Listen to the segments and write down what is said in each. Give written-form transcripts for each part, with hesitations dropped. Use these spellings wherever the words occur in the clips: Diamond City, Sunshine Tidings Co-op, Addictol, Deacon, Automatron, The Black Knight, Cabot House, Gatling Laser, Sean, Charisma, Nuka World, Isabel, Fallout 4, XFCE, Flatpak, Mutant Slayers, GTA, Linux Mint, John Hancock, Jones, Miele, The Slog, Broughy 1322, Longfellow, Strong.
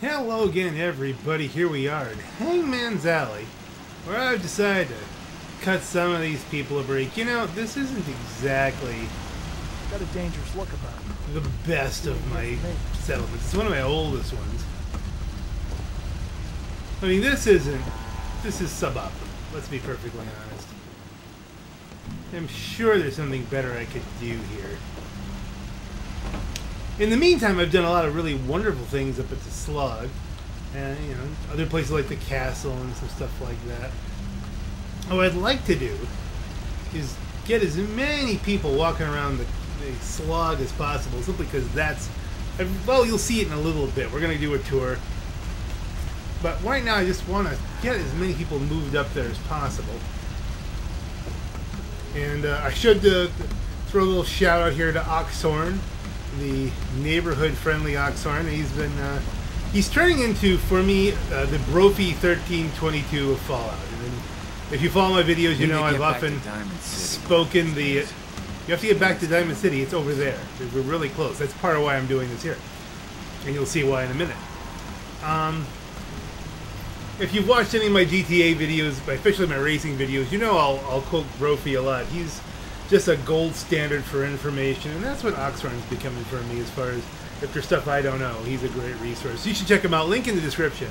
Hello again, everybody. Here we are in Hangman's Alley, where I've decided to cut some of these people a break. You know, this isn't exactly got a dangerous look about it. The best of my settlements. It's one of my oldest ones. I mean, this is suboptimal. Let's be perfectly honest. I'm sure there's something better I could do here. In the meantime, I've done a lot of really wonderful things up at the Slog, and you know, other places like the castle and some stuff like that. What I'd like to do is get as many people walking around the Slog as possible, simply because that's, well, you'll see it in a little bit. We're going to do a tour, but right now I just want to get as many people moved up there as possible. And I should throw a little shout out here to Oxhorn, the neighborhood-friendly Oxhorn. He's been, he's turning into, for me, the Broughy 1322 of Fallout. And if you follow my videos, you know I've often spoken the, you have to get back to Diamond City, it's over there. We're really close. That's part of why I'm doing this here. And you'll see why in a minute. If you've watched any of my GTA videos, especially my racing videos, you know I'll quote Broughy a lot. He's just a gold standard for information, and that's what Oxhorn's becoming for me as far as if there's stuff I don't know. He's a great resource. You should check him out. Link in the description.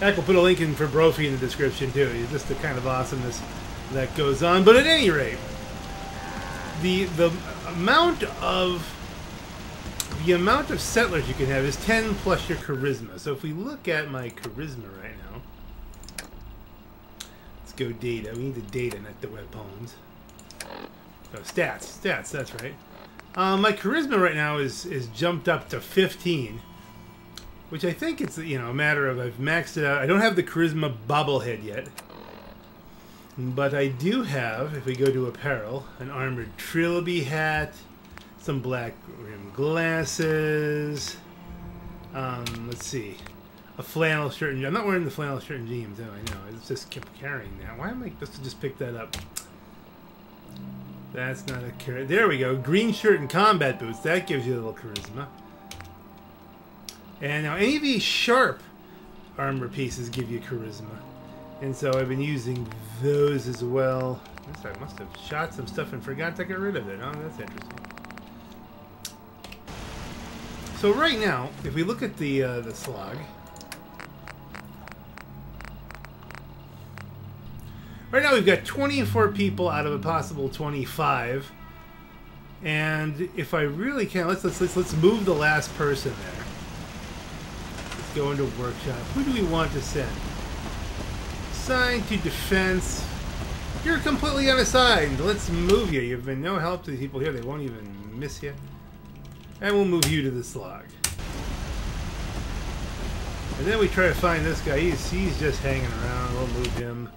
Heck, we'll put a link in for Broughy in the description too. He's just the kind of awesomeness that goes on. But at any rate, the amount of settlers you can have is 10 plus your charisma. So if we look at my charisma right now, let's go data. We need the data, not the weapons. Oh, stats, that's right. My charisma right now is jumped up to 15, which I think it's, you know, a matter of I've maxed it out. I don't have the charisma bobblehead yet, but I do have, if we go to apparel, an armored trilby hat, some black rim glasses, let's see, a flannel shirt and jeans. I'm not wearing the flannel shirt and jeans, though, I know. I just kept carrying that. Why am I supposed to just pick that up? That's not a carrot. There we go. Green shirt and combat boots. That gives you a little charisma. And now any of these sharp armor pieces give you charisma. And so I've been using those as well. I must have shot some stuff and forgot to get rid of it. Oh, that's interesting. So right now, if we look at the Slog, right now we've got 24 people out of a possible 25, and if I really can, let's move the last person there. Let's go into workshop. Who do we want to send? Assigned to defense. You're completely unassigned. Let's move you. You've been no help to the people here. They won't even miss you. And we'll move you to the Slog. And then we try to find this guy. He's just hanging around. We'll move him.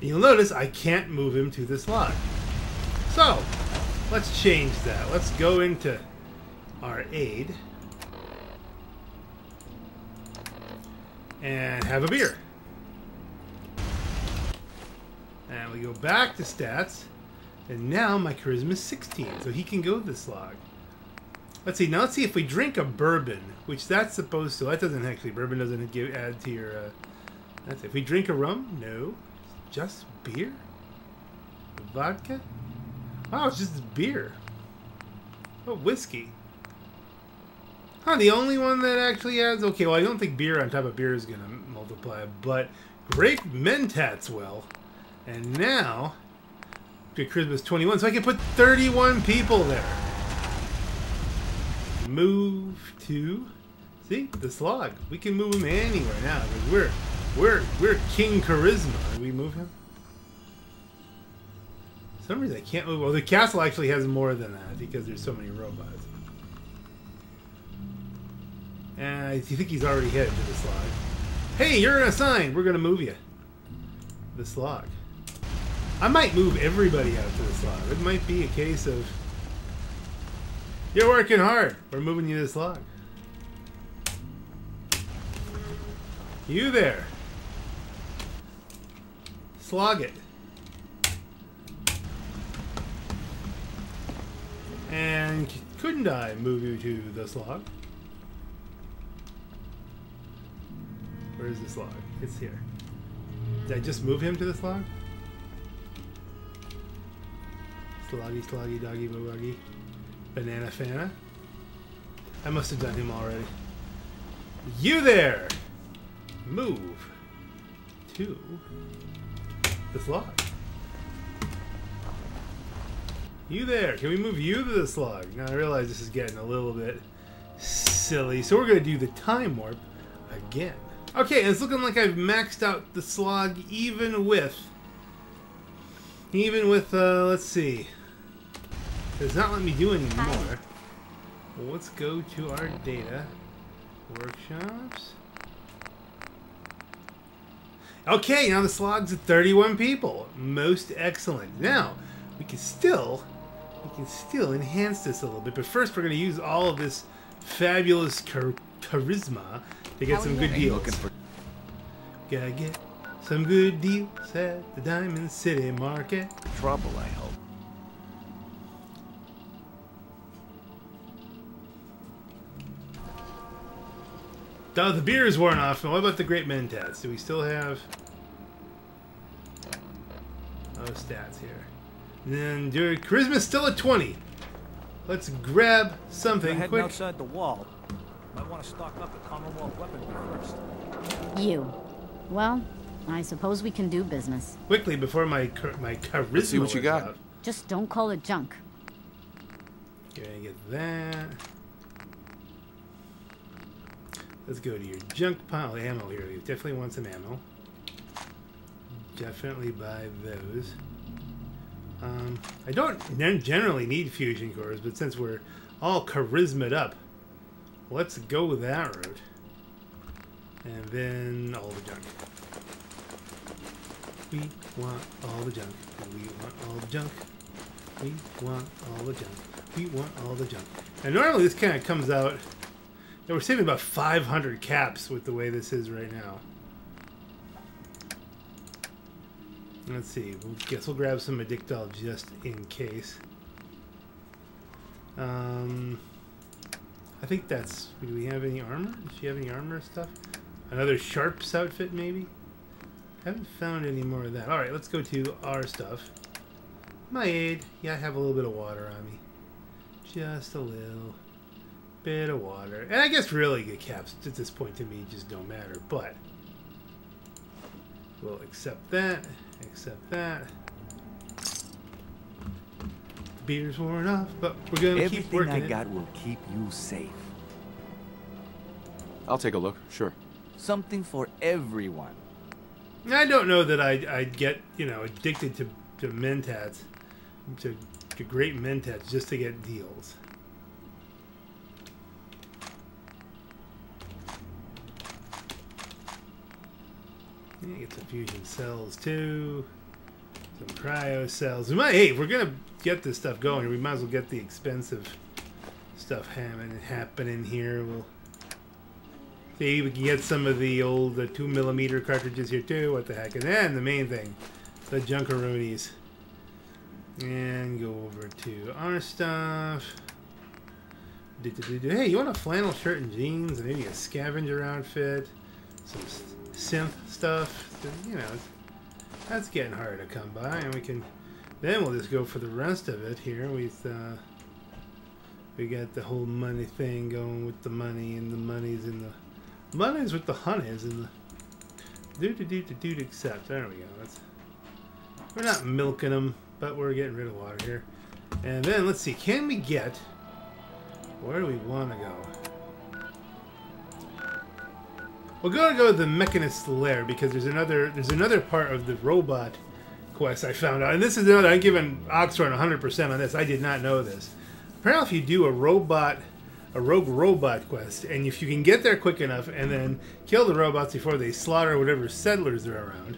You'll notice I can't move him to this Slog. So, let's change that. Let's go into our aid. And have a beer. And we go back to stats. And now my charisma is 16, so he can go to the Slog. Let's see, now let's see if we drink a bourbon, which that's supposed to, that doesn't actually, bourbon doesn't give, add to your, that's it. If we drink a rum, no. Just beer? Vodka? Oh, it's just beer. Oh, whiskey. Huh, the only one that actually adds... Okay, well, I don't think beer on top of beer is going to multiply, but grape mentats will. And now, good Christmas 21, so I can put 31 people there. Move to... See? The Slog. We can move them anywhere now, because we're King Charisma. Did we move him? For some reason I can't move. Well, the castle actually has more than that because there's so many robots. And I think he's already headed to the Slog. Hey, you're an assigned. We're going to move you. The Slog. I might move everybody out to the Slog. It might be a case of... You're working hard. We're moving you to the Slog. You there. Slog it. And couldn't I move you to the Slog? Where is the slog? It's here. Did I just move him to the slog? Sloggy, sloggy, doggy, boogie. Banana Fana. I must have done him already. You there! Move to the slog. You there! Can we move you to the slog? Now I realize this is getting a little bit silly, so we're going to do the time warp again. Okay, and it's looking like I've maxed out the slog even with, let's see. Does not let me do any more. Well, let's go to our data. Workshops. Okay, now the slog's at 31 people. Most excellent. Now, we can still enhance this a little bit, but first we're going to use all of this fabulous charisma to get some good deals. Gotta get some good deals at the Diamond City Market. Trouble, I hope. Duh, the beer is worn off, and what about the Great Men Tats? Do we still have... Oh, stats here. And then your charisma's still at 20. Let's grab something quick. Heading outside the wall. Might want to stock up the Commonwealth weaponry first. You. Well, I suppose we can do business. Quickly before my charisma. See what you got. Out. Just don't call it junk. Gonna get that. Let's go to your junk pile. Ammo here. You definitely want some ammo. Definitely buy those. I don't generally need fusion cores, but since we're all charisma'd up, let's go with that route. And then all the junk. We want all the junk. We want all the junk. We want all the junk. We want all the junk. And normally this kind of comes out... We're saving about 500 caps with the way this is right now. Let's see. I guess we'll grab some Addictol just in case. I think that's... Do we have any armor? Does she have any armor stuff? Another Sharps outfit, maybe? Haven't found any more of that. Alright, let's go to our stuff. My aid. Yeah, I have a little bit of water on me. Just a little bit of water. And I guess really good caps at this point to me just don't matter, but... We'll accept that. Accept that. The beer's worn off, but we're gonna keep working. Everything I got will keep you safe. I'll take a look. Sure. Something for everyone. I don't know that I'd get addicted to mentats, to great mentats just to get deals. Yeah, get some fusion cells too. Some cryo cells. We might, hey, if we're gonna get this stuff going, we might as well get the expensive stuff happening here. We'll see if we can get some of the old 2mm cartridges here too. What the heck? And then the main thing, the junkaroonies. And go over to our stuff. Hey, you want a flannel shirt and jeans, and maybe a scavenger outfit, some synth stuff. That's getting harder to come by, and we can then we'll just go for the rest of it here. We got the whole money thing going with the money, and the money's in the money's with the honeys and the do accept. There we go. That's, we're not milking them, but we're getting rid of water here. And then let's see, can we get, where do we want to go? We're gonna go to the Mechanist's Lair because there's another part of the robot quest I found out, and this is another. I'm giving Oxhorn 100% on this. I did not know this. Apparently, if you do a rogue robot quest, and if you can get there quick enough and then kill the robots before they slaughter whatever settlers are around,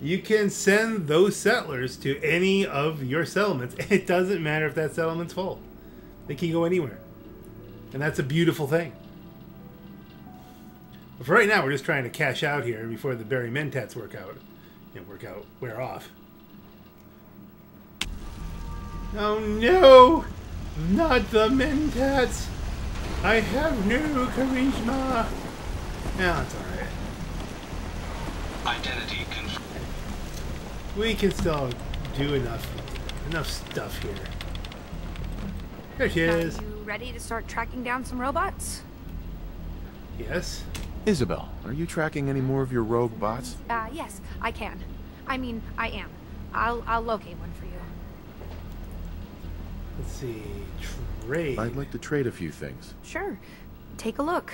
you can send those settlers to any of your settlements. It doesn't matter if that settlement's full; they can go anywhere, and that's a beautiful thing. But for right now, we're just trying to cash out here before the Barry Mentats wear off. Oh no! Not the Mentats! I have no charisma! No, it's alright. Identity control. We can still do enough stuff here. There she is. Are you ready to start tracking down some robots? Yes. Isabel, are you tracking any more of your rogue bots? Yes, I can. I mean, I am. I'll locate one for you. Let's see. Trade. I'd like to trade a few things. Sure. Take a look.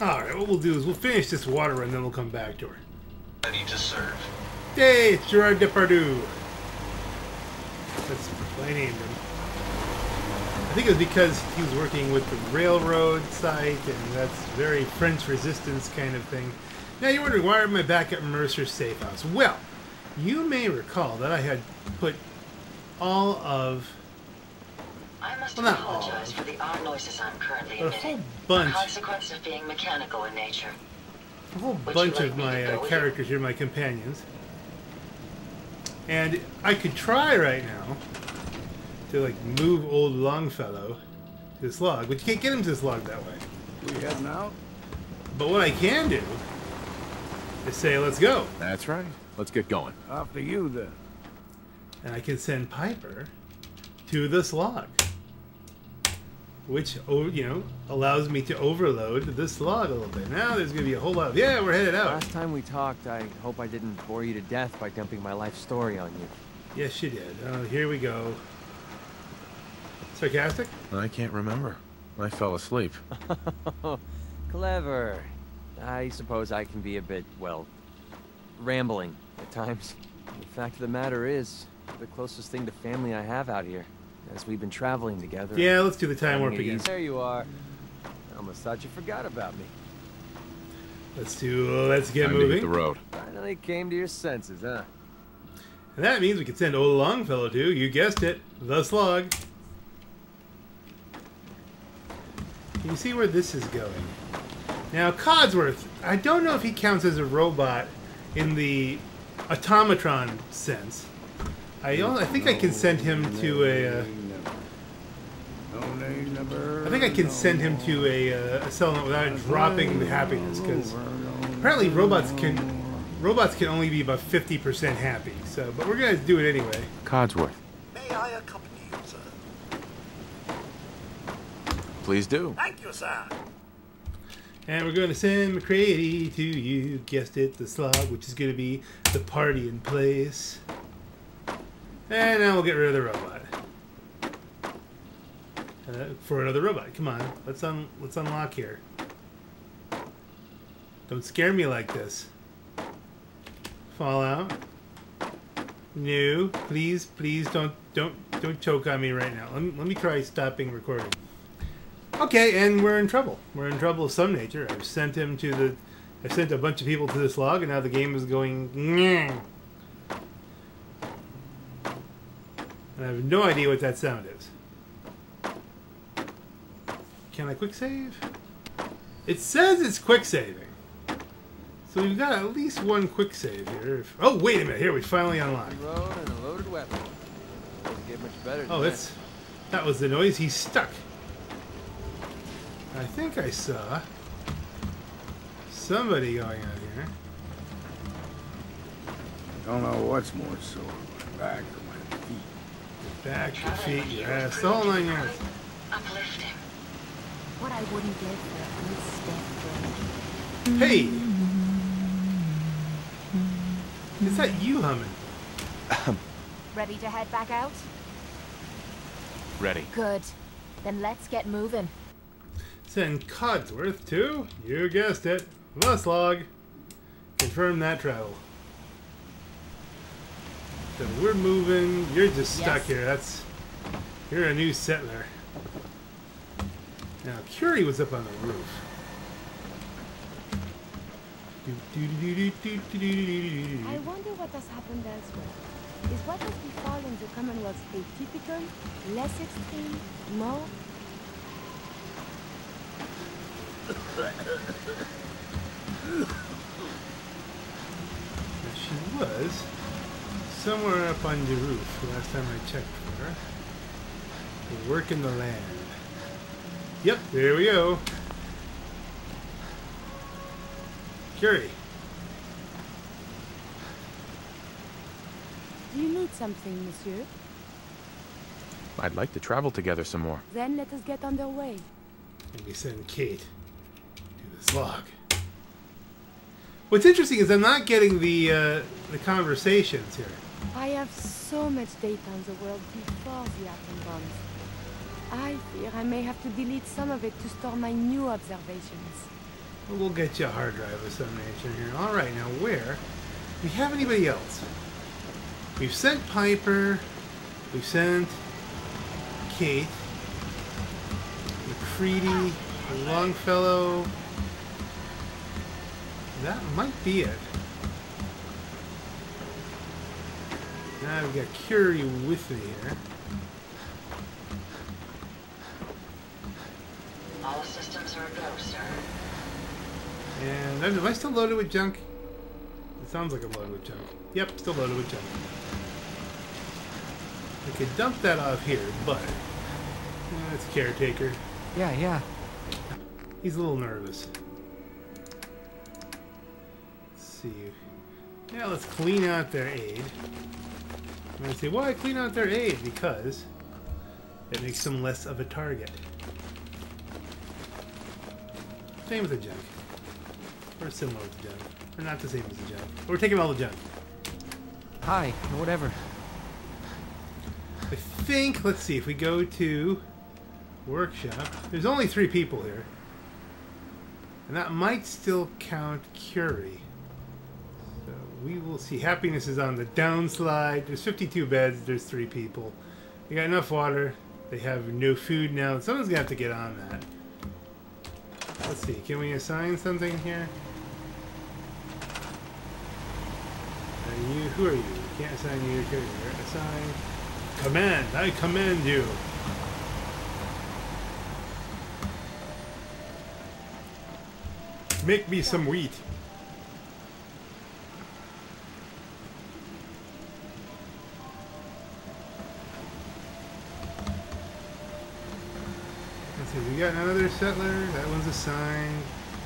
Alright, what we'll do is we'll finish this water run, then we'll come back to her. Ready to serve. Hey, it's Gerard Depardieu. That's what I named him. I think it was because he was working with the railroad site, and that's very French resistance kind of thing. Now you're wondering, why am I back at Mercer's safe house? Well, you may recall that I had put all of... I must apologize for the odd noises I'm currently emitting. The consequence of being mechanical in nature. A whole bunch of my characters here, my companions. And I could try right now to like move old Longfellow to the slog, but you can't get him to the slog that way. We heading out? But what I can do is say, let's go. That's right. Let's get going. After you then. And I can send Piper to the slog. Which, you know, allows me to overload this slog a little bit. Now there's going to be a whole lot of, yeah, we're headed out. Last time we talked, I hope I didn't bore you to death by dumping my life story on you. Yes, you did. Oh, here we go. Sarcastic? I can't remember. I fell asleep. Clever. I suppose I can be a bit, well, rambling at times. The fact of the matter is, the closest thing to family I have out here. As we've been traveling together. Yeah, let's do the time warp again. There you are. I almost thought you forgot about me. Let's get moving. To hit the road. Finally came to your senses, huh? And that means we can send old Longfellow to, you guessed it, the slog. Can you see where this is going? Now, Codsworth, I don't know if he counts as a robot in the automatron sense. I think I can send him to a... I think I can send him to a settlement without dropping the happiness, because apparently robots can only be about 50% happy. So, but we're gonna do it anyway. Codsworth. May I accompany you, sir? Please do. Thank you, sir. And we're gonna send McCready to you. Guessed it, the slog, which is gonna be the party in place. And now we'll get rid of the robot. For another robot. Come on. Let's unlock here. Don't scare me like this. Fallout. New. Please, please don't choke on me right now. Let me try stopping recording. Okay, and we're in trouble. We're in trouble of some nature. I've sent a bunch of people to this log, and now the game is going nyeh. I have no idea what that sound is. Can I quick save? It says it's quick saving. So we've got at least one quick save here. Oh, wait a minute. Here, we finally unlocked. Oh, that was the noise. He's stuck. I think I saw somebody going on here. Don't know what's more sore. Back. Back, your feet, your ass, the whole nine yards. Uplifting. What I wouldn't give for a good step. Hey! Is that you humming? Ready to head back out? Ready. Good. Then let's get moving. Send Codsworth to, you guessed it, the slog. Confirm that travel. So we're moving. You're just stuck here. You're a new settler. Now Curie was up on the roof. I wonder what has happened elsewhere. Is what has befallen the Commonwealth atypical, less extreme, more? There she was. Somewhere up on the roof, last time I checked for her. Working the land. Yep, there we go. Curie. Do you need something, monsieur? I'd like to travel together some more. Then let us get underway. And we send Kate to the slog. What's interesting is I'm not getting the conversations here. I have so much data on the world before the atom bombs. I fear I may have to delete some of it to store my new observations. Well, we'll get you a hard drive of some nature here. All right, now where? Do we have anybody else? We've sent Piper. We've sent Kate. McCready. Longfellow. That might be it. Now we've got Curie with me here. All systems are go, sir. And am I still loaded with junk? It sounds like I'm loaded with junk. Yep, still loaded with junk. I could dump that off here, but that's caretaker. Yeah, yeah. He's a little nervous. Yeah, let's clean out their aid. I'm going to say, why clean out their aid? Because it makes them less of a target. Same with the junk. Or similar to junk. Or not the same as the junk. We're taking all the junk. Hi, or whatever. I think, let's see, if we go to workshop, there's only 3 people here. And that might still count Curie. We will see. Happiness is on the downslide. There's 52 beds. There's 3 people. They got enough water. They have no food now. Someone's going to have to get on that. Let's see. Can we assign something here? Are you, who are you? We can't assign you. Assign. Command. I command you. Make me some wheat. We got another settler. That one's assigned.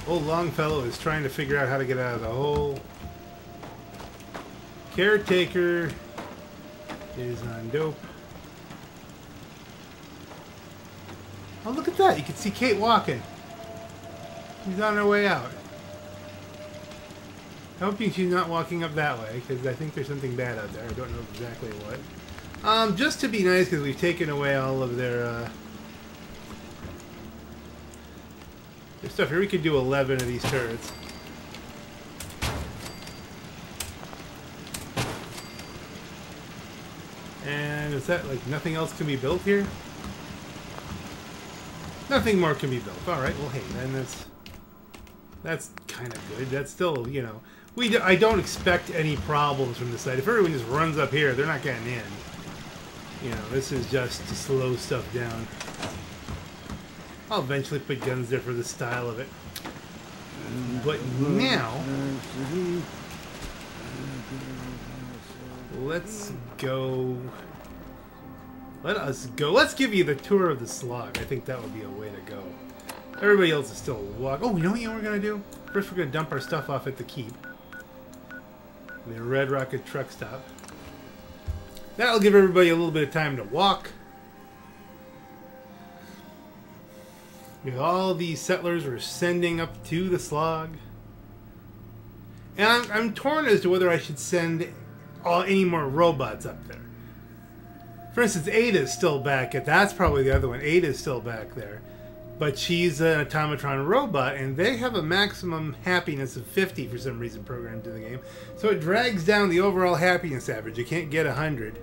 Old Longfellow is trying to figure out how to get out of the hole. Caretaker is on dope. Oh, look at that. You can see Kate walking. She's on her way out. I'm hoping she's not walking up that way, because I think there's something bad out there. I don't know exactly what. Just to be nice, because we've taken away all of their stuff here. We could do 11 of these turrets. And is that like nothing else can be built here? Nothing more can be built. All right. Well, hey, then that's kind of good. That's still, you know, I don't expect any problems from the site. If everyone just runs up here, they're not getting in. You know, this is just to slow stuff down. I'll eventually put guns there for the style of it. But now, let's go. Let us go. Let's give you the tour of the slog. I think that would be a way to go. Everybody else is still walking. Oh, you know what we're going to do? First, we're going to dump our stuff off at the keep. The Red Rocket Truck Stop. That'll give everybody a little bit of time to walk. All these settlers were sending up to the slog. And I'm torn as to whether I should send any more robots up there. For instance, Ada's still back at... That's probably the other one. Ada's still back there. But she's an automatron robot, and they have a maximum happiness of 50 for some reason programmed in the game. So it drags down the overall happiness average. You can't get 100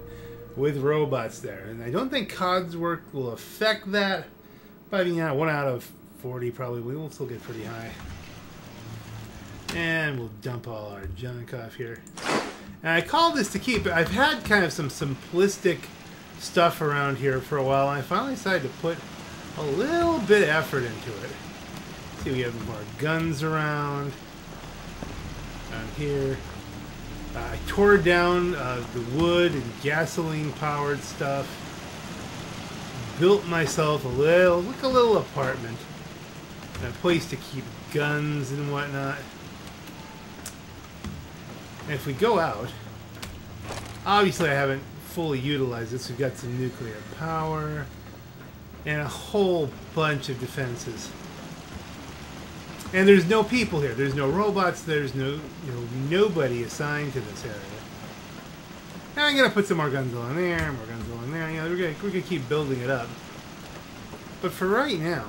with robots there. And I don't think Codsworth will affect that. I mean, yeah, 1 out of 40 probably. We will still get pretty high. And we'll dump all our junk off here. And I call this to keep. I've had kind of some simplistic stuff around here for a while. And I finally decided to put a little bit of effort into it. See, we have more guns around. Down here. I tore down the wood and gasoline-powered stuff. built myself a little apartment and a place to keep guns and whatnot. And if we go out, obviously I haven't fully utilized this. We've got some nuclear power and a whole bunch of defenses. And there's no people here. There's no robots. There's no, nobody assigned to this area. Now I'm gonna put some more guns on there, more guns on there. You know, we're gonna keep building it up. But for right now,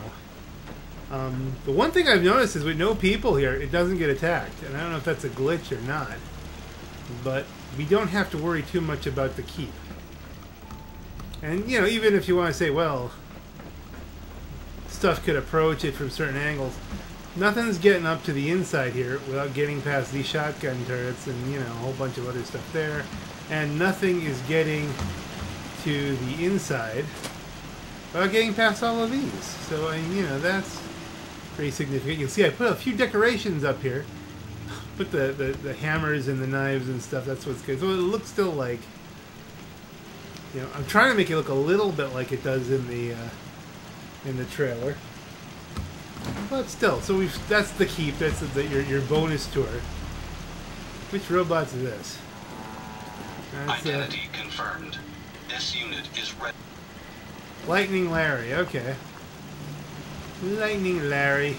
the one thing I've noticed is with no people here, it doesn't get attacked. And I don't know if that's a glitch or not. But we don't have to worry too much about the keep. And you know, even if you want to say, well, stuff could approach it from certain angles. Nothing's getting up to the inside here without getting past these shotgun turrets and, you know, a whole bunch of other stuff there. And nothing is getting to the inside without getting past all of these. So, you know, that's pretty significant. You'll see I put a few decorations up here. Put the hammers and the knives and stuff. That's what's good. So it looks still like, you know, I'm trying to make it look a little bit like it does in the trailer. But still, so that's the keep. That's your bonus tour. Which robots is this? That's, identity confirmed. This unit is red. Lightning Larry. Okay. Lightning Larry.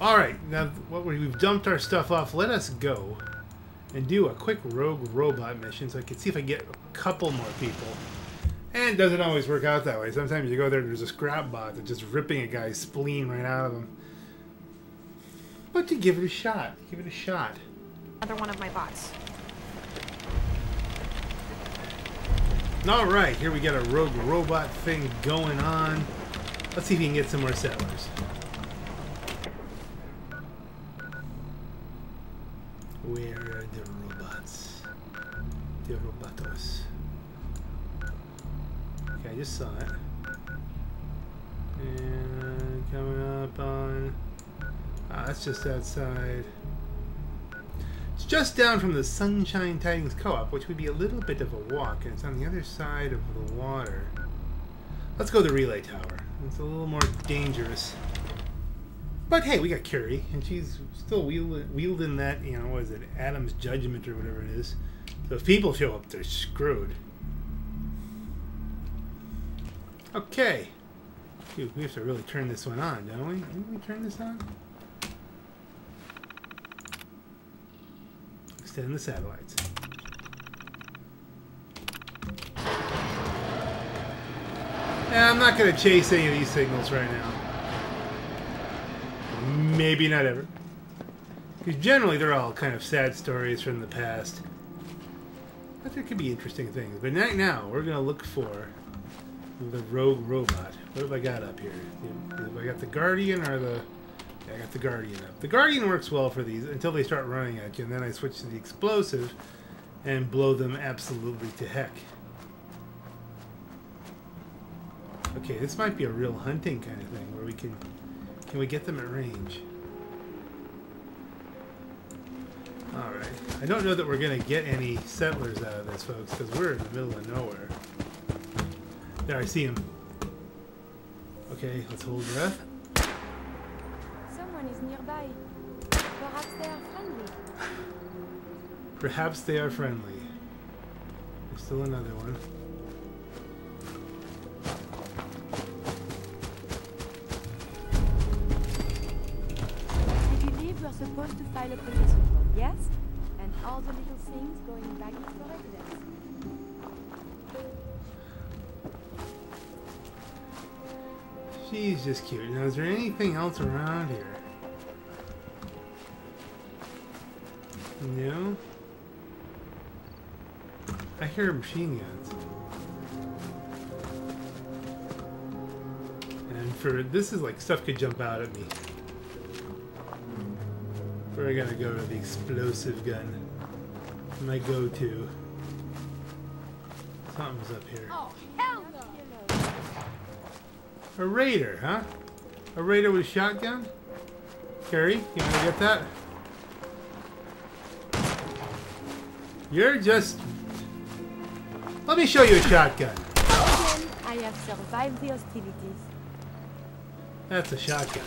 All right. Now what we've dumped our stuff off. Let us go and do a quick rogue robot mission so I can see if I get a couple more people. And it doesn't always work out that way. Sometimes you go there and there's a scrap bot that's just ripping a guy's spleen right out of him. But to give it a shot. Give it a shot. Another one of my bots. Alright, here we got a rogue robot thing going on. Let's see if we can get some more settlers. Where are the robots? The robotos. I just saw it. And coming up on... Ah, that's just outside. It's just down from the Sunshine Tidings Co-op, which would be a little bit of a walk, and it's on the other side of the water. Let's go to the Relay Tower. It's a little more dangerous. But hey, we got Curie, and she's still wielding that, you know, what is it, Adam's Judgment or whatever it is. So if people show up, they're screwed. Okay. Dude, we have to really turn this one on, don't we? Didn't we turn this on? Extend the satellites. Now, I'm not going to chase any of these signals right now. Maybe not ever. Because generally they're all kind of sad stories from the past. But there could be interesting things. But right now, we're going to look for... the rogue robot. What have I got up here? Have I got the Guardian or the... Yeah, I got the Guardian up. The Guardian works well for these until they start running at you, and then I switch to the explosive and blow them absolutely to heck. Okay, this might be a real hunting kind of thing where we can... Can we get them at range? Alright. I don't know that we're going to get any settlers out of this, folks, because we're in the middle of nowhere. There, I see him. Okay, let's hold breath. Someone is nearby. Perhaps they are friendly. Perhaps they are friendly. There's still another one. If you leave, you're supposed to file a petition. Yes? And all the little things going back for residence. She's just cute. Now, is there anything else around here? No? I hear machine guns. And for... This is like stuff could jump out at me. We're gonna go to the explosive gun. My go-to. Something's up here. Oh. A raider, huh? A raider with a shotgun? Carrie, you want to get that? You're just... Let me show you a shotgun. I have survived the hostilities. That's a shotgun.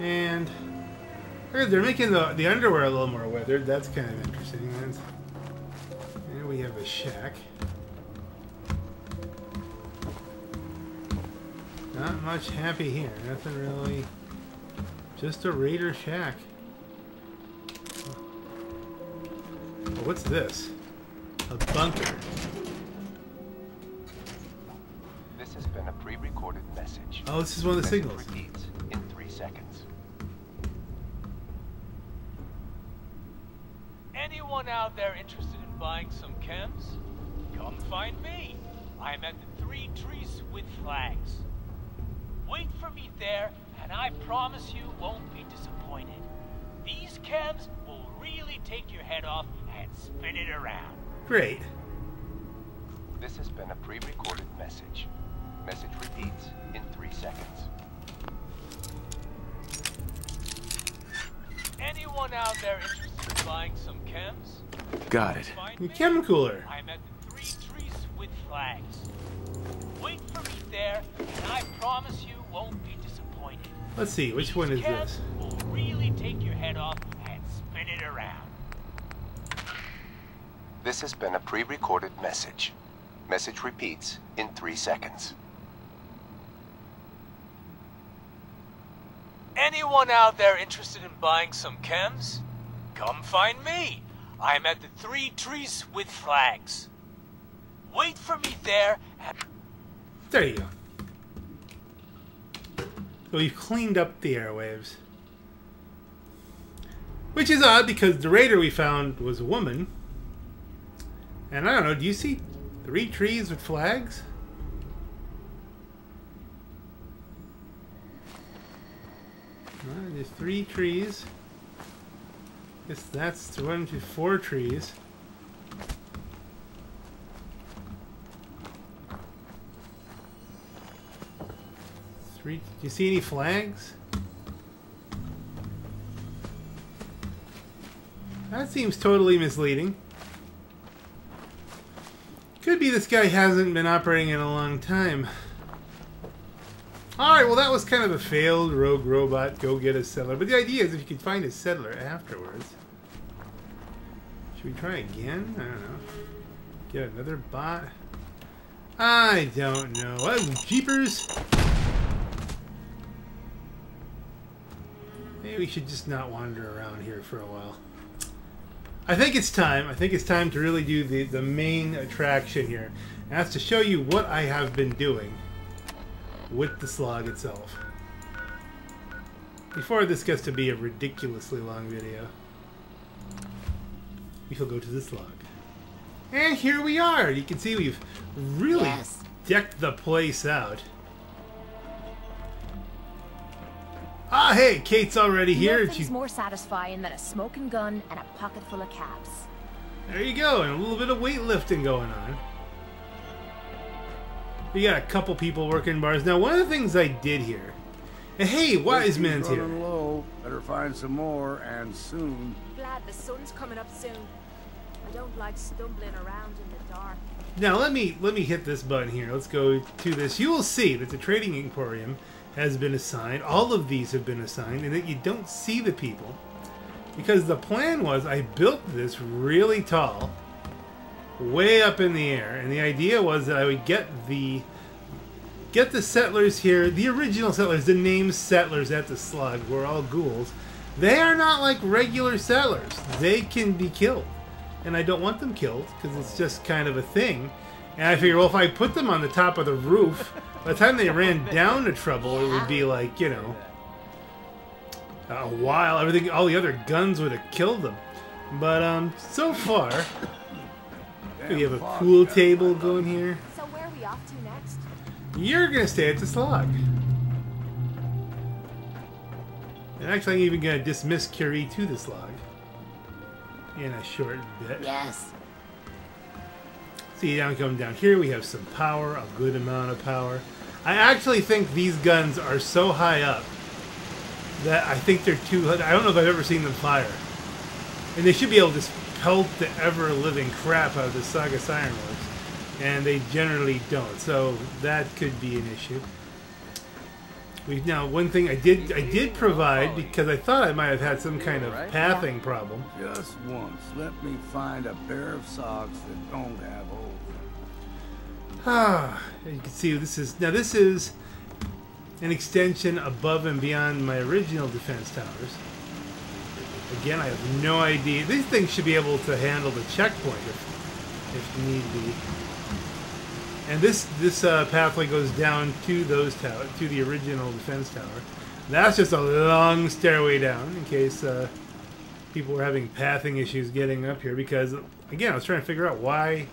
And they're making the underwear a little more weathered. That's kind of interesting. And we have a shack. Not much happy here. Nothing really. Just a raider shack. Well, what's this? A bunker. This has been a pre-recorded message. Oh, this is one of the signals. Repeats in 3 seconds. Anyone out there interested in buying some chems? Come find me. I'm at the 3 Trees with Flags. Wait for me there, and I promise you won't be disappointed. These chems will really take your head off and spin it around. Great. This has been a pre-recorded message. Message repeats in 3 seconds. Anyone out there interested in buying some chems? Got it. The chem cooler. I'm at the 3 Trees with Flags. Wait for me there, and I promise you won't be disappointed. Let's see, which one is this? Will really take your head off and spin it around. This has been a pre-recorded message. Message repeats in 3 seconds. Anyone out there interested in buying some chems? Come find me. I'm at the 3 Trees with Flags. Wait for me there and... There you go. So we've cleaned up the airwaves. Which is odd because the raider we found was a woman. And I don't know, do you see 3 Trees with Flags? Well, there's 3 trees. I guess that's 1 to 4 trees. Do you see any flags? That seems totally misleading. Could be this guy hasn't been operating in a long time. Alright, well that was kind of a failed rogue robot go get a settler. But the idea is if you could find a settler afterwards. Should we try again? I don't know. Get another bot? I don't know. Oh, jeepers! Maybe we should just not wander around here for a while. I think it's time. I think it's time to really do the main attraction here. And that's to show you what I have been doing with the slog itself. Before this gets to be a ridiculously long video, we shall go to the slog. And here we are! You can see we've really decked the place out. Ah, hey, Kate's already here. Nothing's more satisfying than a smoking gun and a pocket full of caps. There you go, and a little bit of weightlifting going on. We got a couple people working bars. Now, one of the things I did here. Hey, wise man's here. Low. Better find some more, and soon. Glad the sun's coming up soon. I don't like stumbling around in the dark. Now, let me hit this button here. Let's go to this. You will see that the trading emporium has been assigned. All of these have been assigned, and that you don't see the people because the plan was I built this really tall way up in the air, and the idea was that I would get the settlers here, the original settlers, the named settlers at the slug were all ghouls. They are not like regular settlers. They can be killed, and I don't want them killed because it's just kind of a thing. And I figured, well, if I put them on the top of the roof, by the time they ran down to trouble, it would be like, you know, a while. Everything, all the other guns would have killed them. But so far, we have a pool table going here. So where are we off to next? You're gonna stay at the slog. And actually, I'm even gonna dismiss Curie to the slog in a short bit. Yes. See, coming down here, we have some power, a good amount of power. I actually think these guns are so high up that I think they're too... I don't know if I've ever seen them fire. And they should be able to pelt the ever-living crap out of the Saga Siren Works. and they generally don't. So that could be an issue. Now, one thing I did provide, because I thought I might have had some kind of pathing problem. Just once, let me find a pair of socks that don't have holes. Ah, you can see this is now. This is an extension above and beyond my original defense towers. Again, I have no idea. These things should be able to handle the checkpoint if need be. And this pathway goes down to those towers, to the original defense tower. That's just a long stairway down in case people were having pathing issues getting up here. Because again, I was trying to figure out why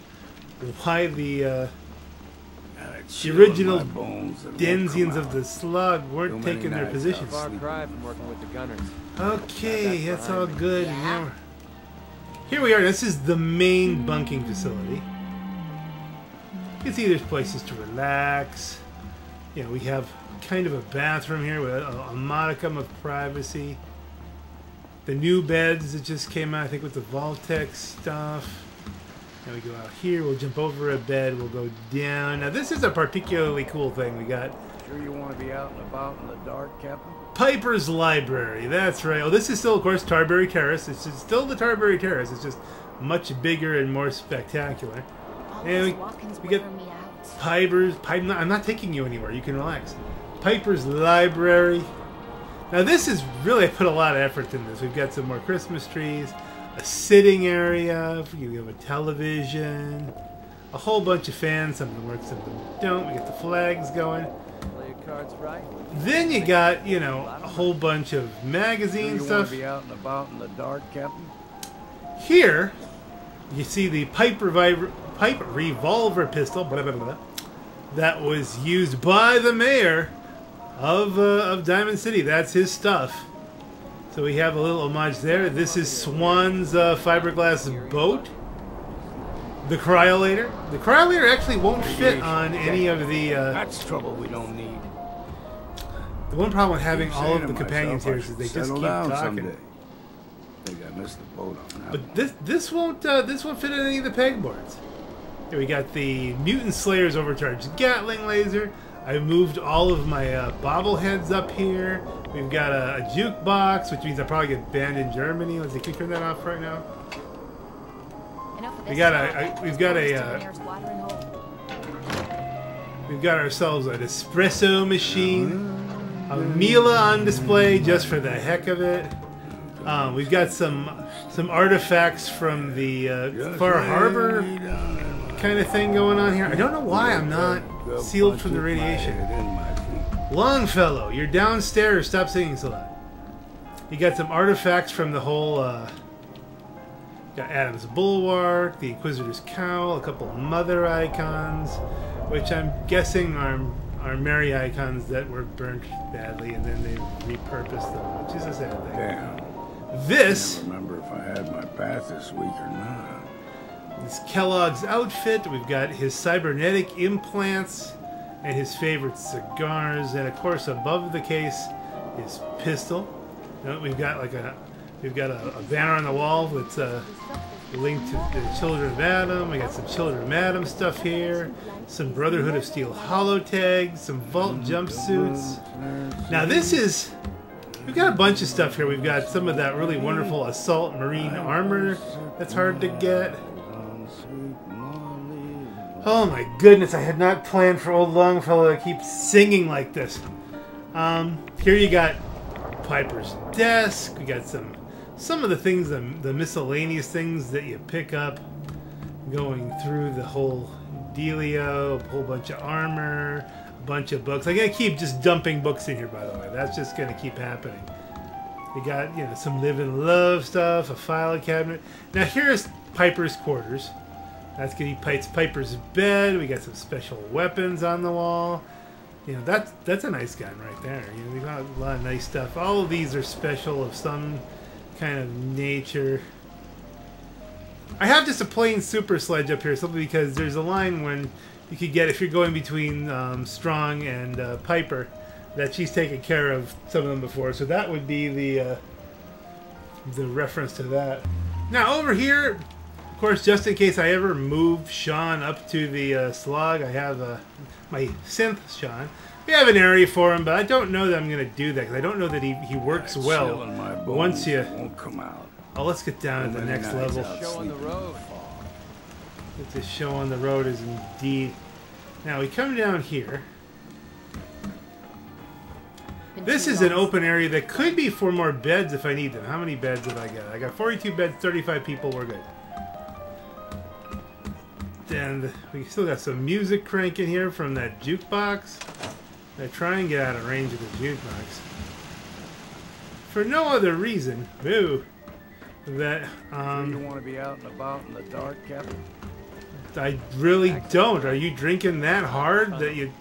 the original denizens of the slug weren't taking their positions. Far cry from working with the gunners. Okay, that's all good. Yeah. Here we are. This is the main bunking facility. You can see there's places to relax. You know, we have kind of a bathroom here with a modicum of privacy. The new beds that just came out, I think, with the Voltex stuff. Now we go out here, we'll jump over a bed, we'll go down. Now this is a particularly cool thing we got. Sure you want to be out and about in the dark, Captain? Piper's Library, that's right. Oh, this is still, of course, Tarberry Terrace. It's still the Tarberry Terrace. It's just much bigger and more spectacular. And we get Piper's... I'm not taking you anywhere. You can relax. Piper's Library. Now this is really... I put a lot of effort in this. We've got some more Christmas trees. A sitting area. You have a television. A whole bunch of fans. Some of them work, some of them don't. We get the flags going. Play your cards right. Then you got, you know, a whole bunch of magazine stuff. You want to be out and about in the dark, Captain? Here, you see the Pipe revolver pistol, blah, blah, blah, that was used by the mayor of Diamond City. That's his stuff. So we have a little homage there. This is Swan's fiberglass boat, the Cryolator. The Cryolator actually won't fit on any of the. That's trouble we don't need. The one problem with having all of the companions here is they just keep talking. I think I missed the boat on that. But this won't fit in any of the pegboards. Here we got the Mutant Slayers overcharged Gatling Laser. I moved all of my bobbleheads up here. We've got a jukebox, which means I probably get banned in Germany. Let's see, can we turn that off right now? We've got ourselves an espresso machine, a Miele on display just for the heck of it. We've got some artifacts from the Far Harbor kind of thing going on here. I don't know why I'm not sealed from the radiation. Longfellow, you're downstairs. Stop singing so loud. You got some artifacts from the whole... got Adam's Bulwark, the Inquisitor's Cowl, a couple of mother icons, which I'm guessing are Mary icons that were burnt badly and then they repurposed them, which is a sad thing. Damn. This. I can't remember if I had my bath this week or not. It's Kellogg's outfit. We've got his cybernetic implants and his favorite cigars, and of course above the case, his pistol. Now we've got like a banner on the wall that's linked to the Children of Adam. We got some Children of Adam stuff here, some Brotherhood of Steel holotags, some vault jumpsuits. Now this is. We've got a bunch of stuff here. We've got some of that really wonderful assault marine armor that's hard to get. Oh my goodness, I had not planned for old Longfellow to keep singing like this. Here you got Piper's desk. We got some of the things, the miscellaneous things that you pick up going through the whole dealio. A whole bunch of armor. Bunch of books. I gotta keep just dumping books in here, by the way. That's just gonna keep happening. We got, you know, some live and love stuff, a file cabinet. Now here's Piper's quarters. That's gonna be Piper's bed. We got some special weapons on the wall. You know, that's a nice gun right there. You know, we got a lot of nice stuff. All of these are special of some kind of nature. I have just a plain super sledge up here simply because there's a line when you could get if you're going between Strong and Piper, that she's taken care of some of them before. So that would be the reference to that. Now over here, Of course, just in case I ever move Sean up to the slog, I have my synth Sean. We have an area for him, but I don't know that I'm going to do that, because I don't know that he works well once you... Won't come out. Oh, let's get down to the next level. Show on the road. It's a show on the road is indeed... Now, we come down here. This is an open area that could be for more beds if I need them. How many beds have I got? I got 42 beds, 35 people. We're good. And we still got some music cranking here from that jukebox. I try and get out of range of the jukebox. For no other reason, boo, that... Do you want to be out and about in the dark, Captain? I really don't. Are you drinking that hard that you...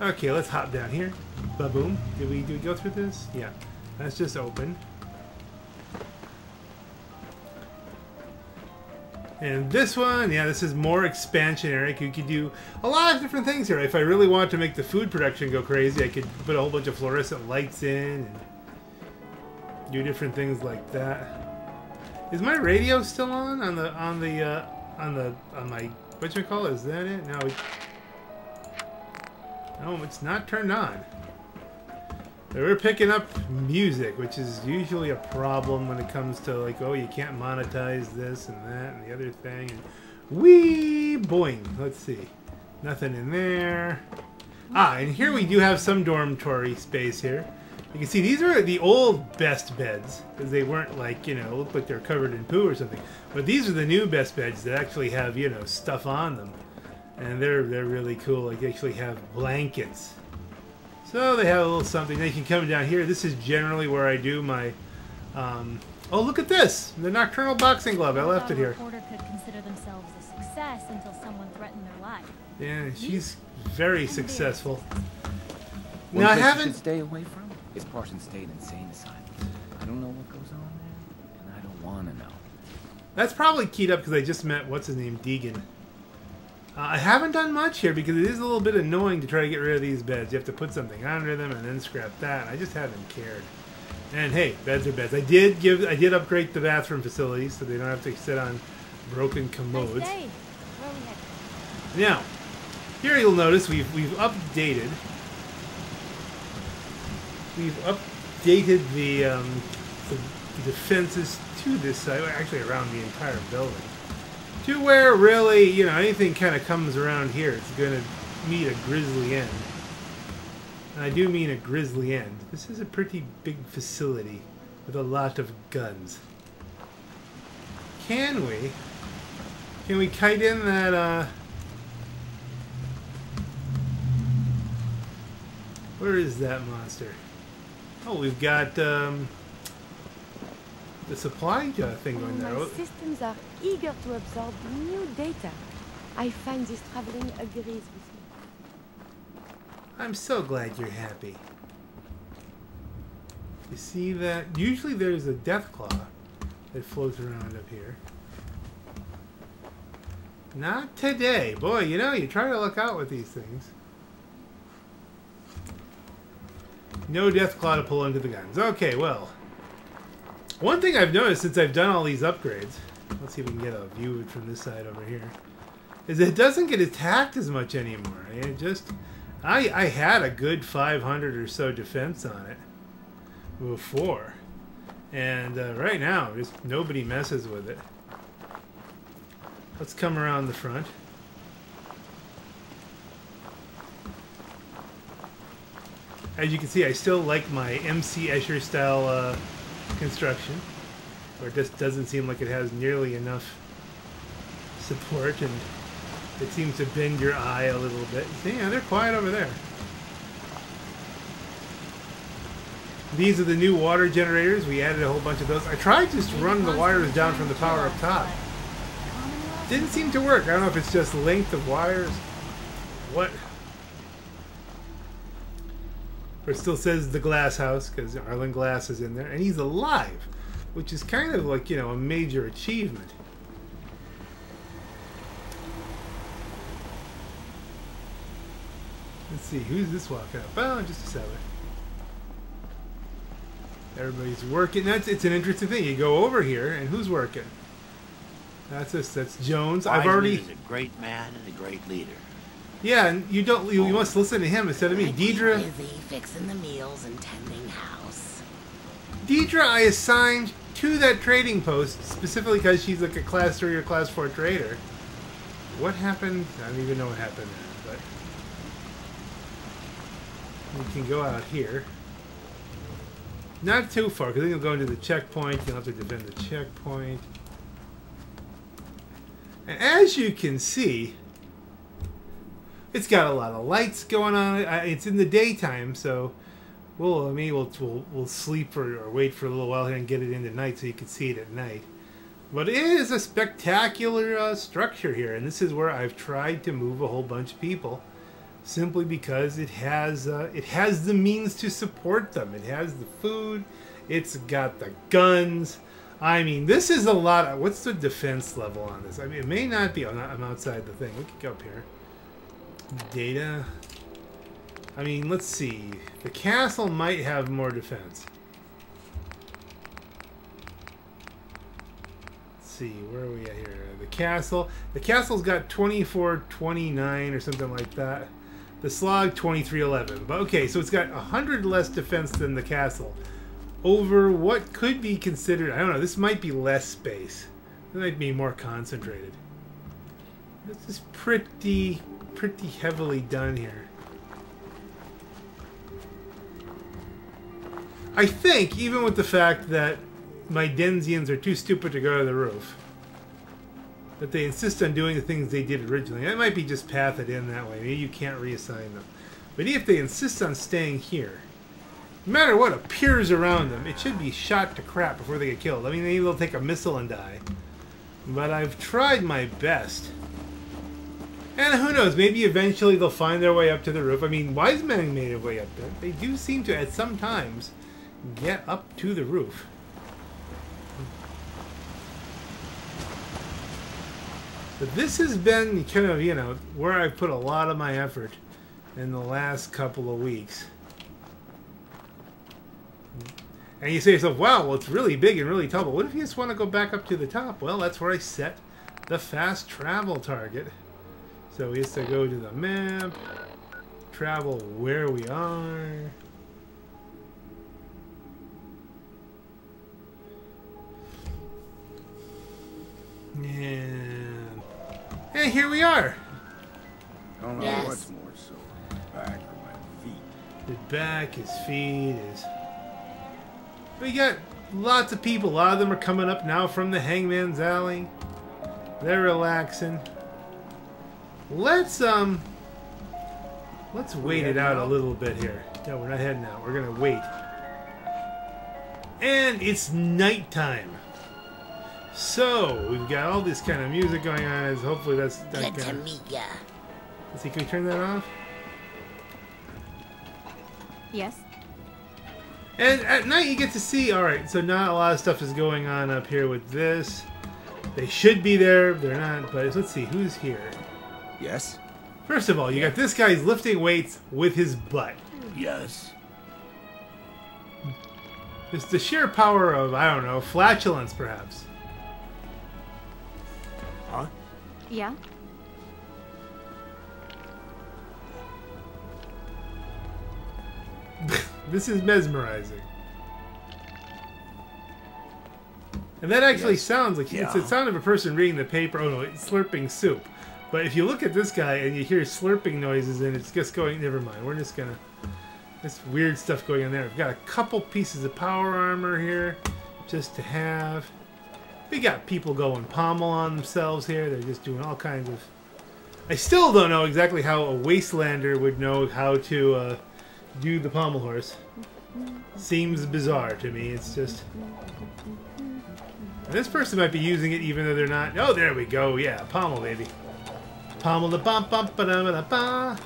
Okay, let's hop down here. Ba-boom. Did we go through this? Yeah. That's just open. And this one, yeah, this is more expansion area. You could do a lot of different things here. If I really want to make the food production go crazy, I could put a whole bunch of fluorescent lights in and do different things like that. Is my radio still on? On my whatchamacallit? Is that it? No. No, it's not turned on. We're picking up music, which is usually a problem when it comes to, like, oh, you can't monetize this and that and the other thing. And wee boing. Let's see. Nothing in there. Ah, and here we do have some dormitory space here. You can see these are the old best beds, because they weren't, like, you know, look like they're covered in poo or something. But these are the new best beds that actually have, you know, stuff on them. And they're really cool. Like, they actually have blankets. So they have a little something. They can come down here. This is generally where I do my... oh, look at this! The Nocturnal Boxing Glove. I left it here. Reporter could consider themselves a success until someone threatened their life. Yeah, she's very successful. Now, I haven't... stay away from is Parson State Insane Asylum. I don't know what goes on there, and I don't want to know. That's probably keyed up because I just met, what's-his-name, Deegan. I haven't done much here because it is a little bit annoying to try to get rid of these beds. You have to put something under them and then scrap that. I just haven't cared. And hey, beds are beds. I did upgrade the bathroom facilities so they don't have to sit on broken commodes. Now, here you'll notice we've updated the fences to this side, actually around the entire building. To where really, you know, anything kind of comes around here, it's going to meet a grisly end. And I do mean a grisly end. This is a pretty big facility with a lot of guns. Can we kite in that, where is that monster? Oh, we've got, the supply thing going there. My systems are eager to absorb new data. I find this traveling agrees with me. I'm so glad you're happy. You see that? Usually there's a death claw that floats around up here. Not today. Boy, you know, you try to look out with these things. No death claw to pull into the guns. Okay, well. One thing I've noticed since I've done all these upgrades, let's see if we can get a view from this side over here, is it doesn't get attacked as much anymore. It just, I had a good 500 or so defense on it before, and right now, just nobody messes with it. Let's come around the front. As you can see, I still like my MC Escher style construction, or it just doesn't seem like it has nearly enough support, and it seems to bend your eye a little bit. Yeah, they're quiet over there. These are the new water generators. We added a whole bunch of those. I tried just running the wires down from the power up top. Didn't seem to work. I don't know if it's just length of wires. What? Or still says the Glass House, because Arlen Glass is in there. And he's alive, which is kind of like, you know, a major achievement. Let's see, who's this walking up? Oh, just a seller. Everybody's working. It's an interesting thing. You go over here, and who's working? That's us. That's Jones. I've already. He's a great man and a great leader. Yeah, and you don't. You must listen to him instead of me. Deidre. Busy fixing the meals and tending house. Deidre, I assigned to that trading post specifically because she's like a class 3 or class 4 trader. What happened? I don't even know what happened there, but we can go out here. Not too far, because then you'll go into the checkpoint. You'll have to defend the checkpoint. And as you can see, it's got a lot of lights going on. It's in the daytime, so we'll sleep or wait for a little while here and get it in the night so you can see it at night. But it is a spectacular structure here, and this is where I've tried to move a whole bunch of people, simply because it has the means to support them. It has the food. It's got the guns. I mean, this is a lot of... What's the defense level on this? I mean, it may not be... I'm outside the thing. We can go up here. Data. I mean, let's see. The castle might have more defense. Let's see. Where are we at here? The castle. The castle's got 2429 or something like that. The slog, 2311. But okay, so it's got 100 less defense than the castle. Over what could be considered, I don't know, this might be less space. It might be more concentrated. This is pretty heavily done here. I think, even with the fact that my Denzians are too stupid to go to the roof, that they insist on doing the things they did originally. That might be just path it in that way. Maybe you can't reassign them. But if they insist on staying here, no matter what appears around them, it should be shot to crap before they get killed. I mean, maybe they'll take a missile and die. But I've tried my best. And who knows, maybe eventually they'll find their way up to the roof. I mean, wise men made their way up there. They do seem to, at some times, get up to the roof. But this has been kind of, you know, where I've put a lot of my effort in the last couple of weeks. And you say to yourself, wow, well, it's really big and really tall, but what if you just want to go back up to the top? Well, that's where I set the fast travel target. So we used to go to the map, travel where we are. And hey, here we are. I don't know what's more so. Back or my feet. His back, his feet, his... We got lots of people. A lot of them are coming up now from the Hangman's Alley. They're relaxing. Let's wait it out a little bit here. No, we're not heading out. We're gonna wait. And it's nighttime. So we've got all this kind of music going on. Hopefully that's good to meet ya. Let's see. Can we turn that off? Yes. And at night you get to see, alright, so not a lot of stuff is going on up here with this. They should be there, they're not, but let's see, who's here? Yes. First of all, you got this guy's lifting weights with his butt. Yes. It's the sheer power of, I don't know, flatulence perhaps. Huh? Yeah. This is mesmerizing. And that actually sounds like... Yeah. It's the sound of a person reading the paper. Oh, no, it's slurping soup. But if you look at this guy and you hear slurping noises and it's just going... Never mind. We're just going to... There's weird stuff going on there. We've got a couple pieces of power armor here just to have. We got people going pommel on themselves here. They're just doing all kinds of... I still don't know exactly how a Wastelander would know how to... do the pommel horse. Seems bizarre to me. It's just... And this person might be using it even though they're not... Oh, there we go. Yeah, pommel, baby. Pommel the bump bump ba da da ba.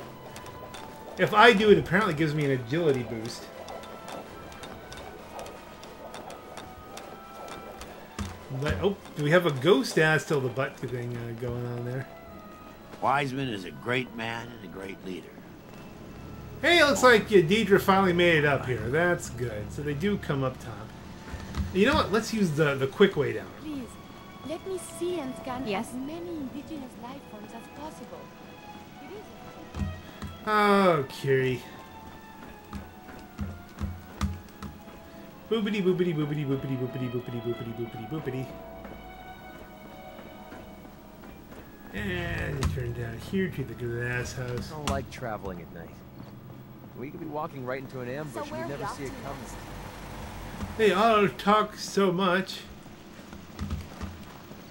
If I do it, apparently gives me an agility boost. But, oh, do we have a ghost ass till the butt thing going on there? Wiseman is a great man and a great leader. Hey, it looks like Deidre finally made it up here. That's good. So they do come up top. You know what? Let's use the quick way down. Please, Let me see and scan as many indigenous life forms as possible. It is oh, Curie. Boopity boopity boopity boopity boopity boopity boopity boopity boopity. And you turn down here to the glass house. I don't like traveling at night. We could be walking right into an ambush and we'd never see it coming. They all talk so much.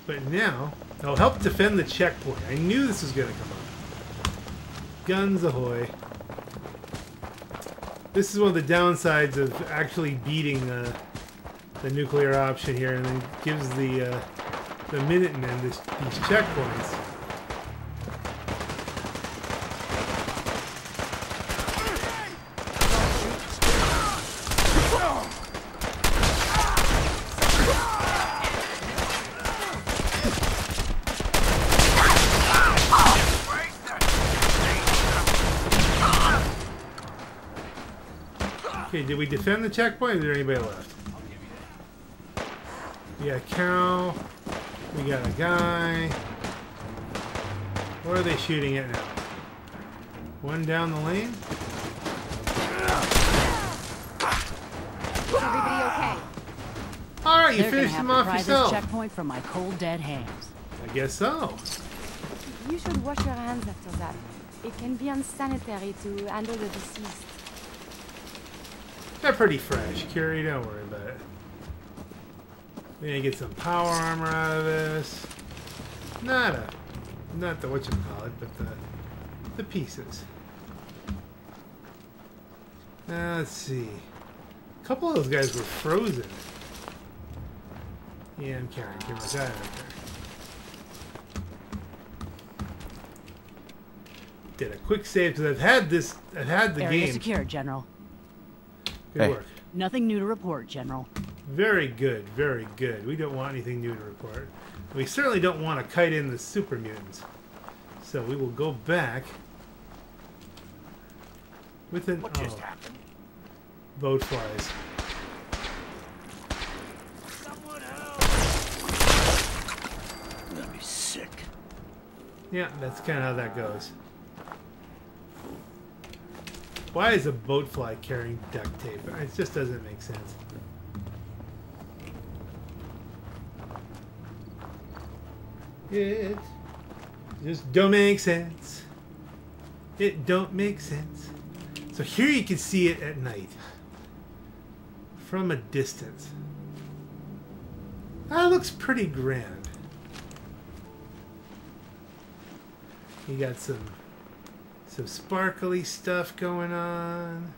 But now, they'll help defend the checkpoint. I knew this was going to come up. Guns ahoy. This is one of the downsides of actually beating the nuclear option here, and then gives the Minutemen these checkpoints. Did we defend the checkpoint? Is there anybody left? We got a cow. We got a guy. What are they shooting at now? One down the lane? Everybody okay? Alright, you finished them off yourself. Checkpoint from my cold dead hands. I guess so. You should wash your hands after that. It can be unsanitary to handle the deceased. They're pretty fresh, Curie, don't worry about it. We're gonna get some power armor out of this. Not the whatchamacallit, but the pieces. Now, let's see. A couple of those guys were frozen. Yeah, I'm carrying too much out of there. Did a quick save because I've had the game. Area secured, General. Good work. Nothing new to report, General. Very good, very good. We don't want anything new to report. We certainly don't want to kite in the super mutants. So we will go back with an... What just happened? Boat flies. Someone help! That'd be sick. Yeah, that's kind of how that goes. Why is a boatfly carrying duct tape? It just doesn't make sense. It just don't make sense. It don't make sense. So here you can see it at night. From a distance. That looks pretty grand. You got some sparkly stuff going on.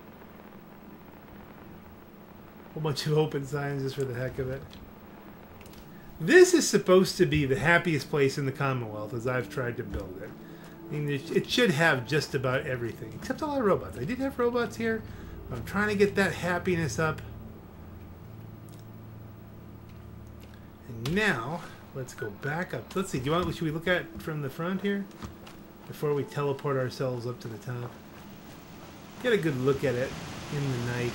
A whole bunch of open signs just for the heck of it. This is supposed to be the happiest place in the Commonwealth as I've tried to build it. I mean, it should have just about everything, except a lot of robots. I did have robots here. I'm trying to get that happiness up. And now, let's go back up. Let's see, should we look at it from the front here? Before we teleport ourselves up to the top. Get a good look at it in the night.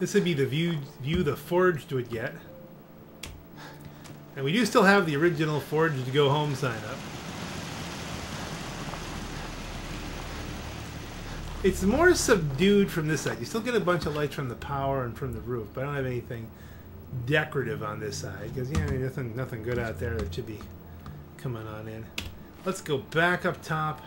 This would be the view the Forged would get. And we do still have the original Forged to go home sign up. It's more subdued from this side. You still get a bunch of lights from the power and from the roof, but I don't have anything decorative on this side because yeah, nothing good out there that should be coming on in. Let's go back up top.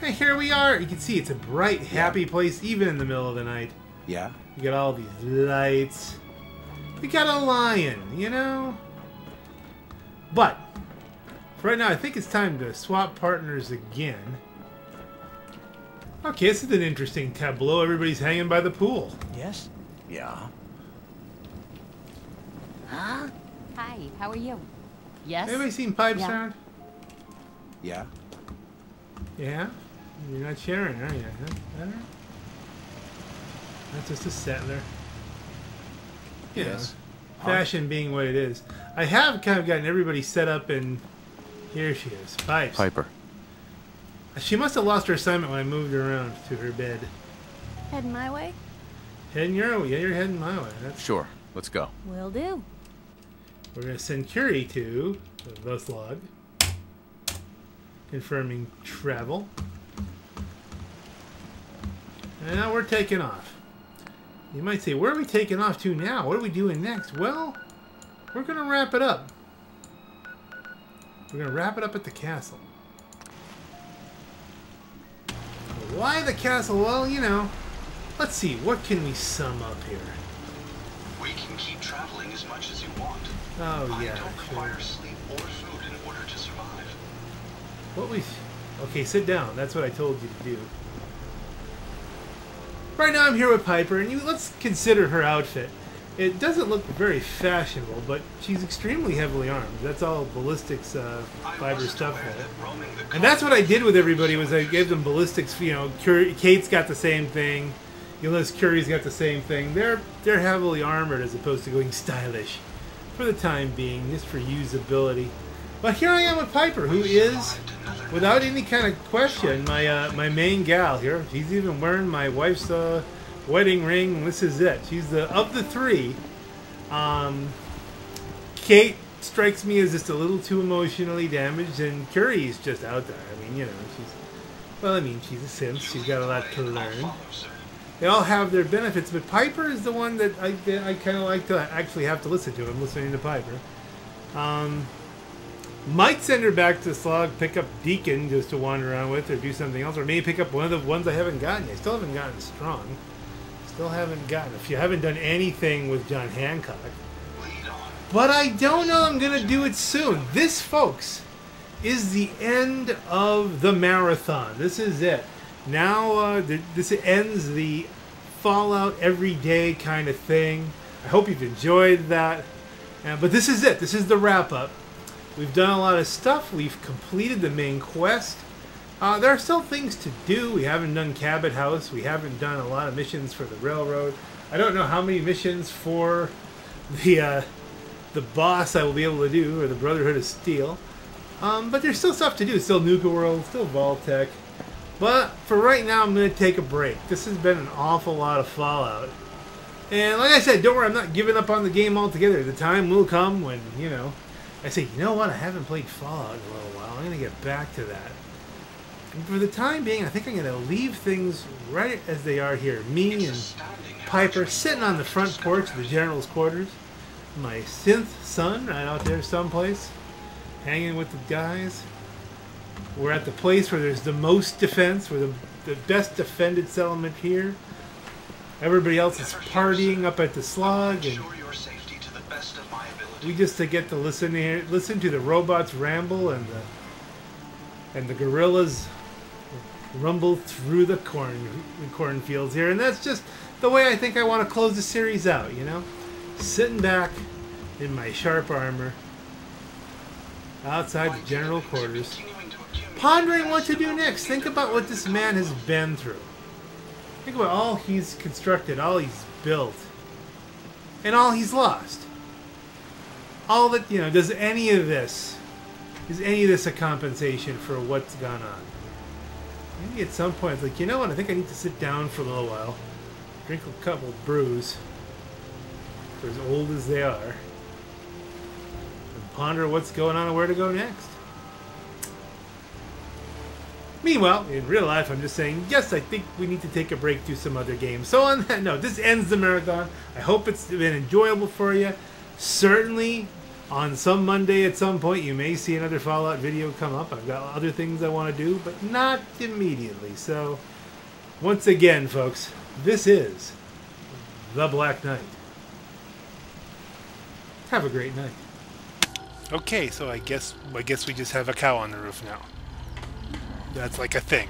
Hey, here we are. You can see it's a bright, happy place, even in the middle of the night. Yeah. You got all these lights. We got a lion, you know? But, for right now, I think it's time to swap partners again. Okay, this is an interesting tableau. Everybody's hanging by the pool. Yes? Yeah. Huh? Hi, how are you? Yes? Anybody seen Pipes around? Yeah. Yeah? You're not sharing, are you? Huh? That's just a settler. Yes. You know, fashion being what it is. I have kind of gotten everybody set up, and here she is. Pipes. Piper. She must have lost her assignment when I moved her around to her bed. Heading my way? Heading your way. Yeah, you're heading my way. That's... Sure. Let's go. Will do. We're going to send Curie to the Slog. Confirming travel. And now we're taking off. You might say, where are we taking off to now? What are we doing next? Well, we're going to wrap it up. We're going to wrap it up at the castle. Why the castle? Well, you know, let's see. What can we sum up here? We can keep traveling as much as you want. Oh, yeah. I don't require sleep or food in order to survive. What we... Okay, sit down. That's what I told you to do. Right now I'm here with Piper, and let's consider her outfit. It doesn't look very fashionable, but she's extremely heavily armed. That's all ballistics fiber stuff. And that's what I did with everybody, was I gave them ballistics. You know, Kate's got the same thing. Unless Curie's got the same thing. They're heavily armored as opposed to going stylish for the time being, just for usability. But here I am with Piper, who is, without any kind of question, my main gal here. She's even wearing my wife's wedding ring. This is it. She's the of the three. Kate strikes me as just a little too emotionally damaged, and Curie's just out there. I mean, you know, she's a simp. She's got a lot to learn. They all have their benefits, but Piper is the one that I kind of like to actually have to listen to. I'm listening to Piper. Might send her back to Slog, pick up Deacon just to wander around with, or do something else, or maybe pick up one of the ones I haven't gotten. I still haven't gotten Strong. Still haven't gotten. If you haven't done anything with John Hancock, but I don't know. I'm gonna do it soon. This, folks, is the end of the marathon. This is it. Now this ends the Fallout everyday kind of thing. I hope you've enjoyed that. But this is it. This is the wrap up. We've done a lot of stuff. We've completed the main quest. There are still things to do. We haven't done Cabot House. We haven't done a lot of missions for the Railroad. I don't know how many missions for the boss I will be able to do, or the Brotherhood of Steel. But there's still stuff to do. Still Nuka World, still Voltech. But for right now, I'm going to take a break. This has been an awful lot of Fallout. And like I said, don't worry, I'm not giving up on the game altogether. The time will come when, you know... I say, you know what? I haven't played Fallout in a little while. I'm going to get back to that. And for the time being, I think I'm going to leave things right as they are here. Me and Piper sitting on the front porch of the General's quarters. My synth son right out there someplace, hanging with the guys. We're at the place where there's the most defense, where the best defended settlement here. Everybody else is partying up at the Slog. And we just get to listen to the robots ramble and the gorillas rumble through the cornfields here, and that's just the way I think I want to close the series out. You know, sitting back in my sharp armor outside the General quarters, pondering what to do next. Think about what this man has been through. Think about all he's constructed, all he's built, and all he's lost. All that, you know, is any of this a compensation for what's gone on? Maybe at some point it's like, you know what, I think I need to sit down for a little while, drink a couple brews, for as old as they are, and ponder what's going on and where to go next. Meanwhile, in real life, I'm just saying, yes, I think we need to take a break, do some other games. So on that note, this ends the marathon. I hope it's been enjoyable for you. Certainly, on some Monday at some point, you may see another Fallout video come up. I've got other things I want to do, but not immediately. So, once again, folks, this is The Black Knight. Have a great night. Okay, so I guess we just have a cow on the roof now. That's like a thing.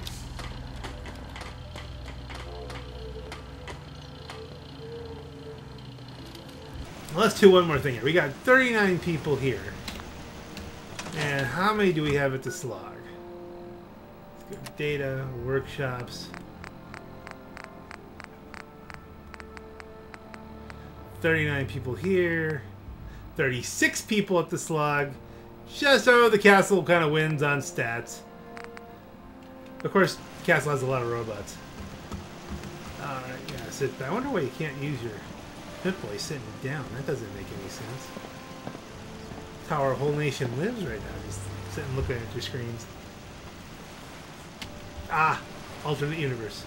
Let's do one more thing here. We got 39 people here. And how many do we have at the Slog? data, workshops. 39 people here. 36 people at the Slog. Just over the castle kind of wins on stats. Of course, the castle has a lot of robots. Yeah, sit back. I wonder why you can't use your pit boy sitting down. That doesn't make any sense. That's how our whole nation lives right now. Just sitting looking at your screens. Ah, alternate universe.